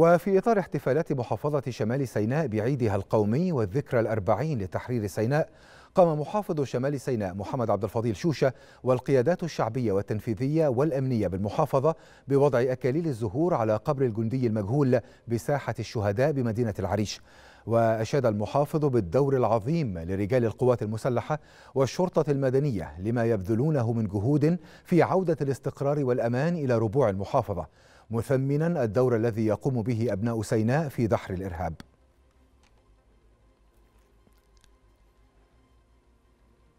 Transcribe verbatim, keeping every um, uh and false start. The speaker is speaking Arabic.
وفي إطار احتفالات محافظة شمال سيناء بعيدها القومي والذكرى الأربعين لتحرير سيناء، قام محافظ شمال سيناء محمد عبد الفضيل شوشة والقيادات الشعبية والتنفيذية والأمنية بالمحافظة بوضع أكاليل الزهور على قبر الجندي المجهول بساحة الشهداء بمدينة العريش. وأشاد المحافظ بالدور العظيم لرجال القوات المسلحة والشرطة المدنية لما يبذلونه من جهود في عودة الاستقرار والأمان إلى ربوع المحافظة، مثمنا الدور الذي يقوم به أبناء سيناء في دحر الإرهاب.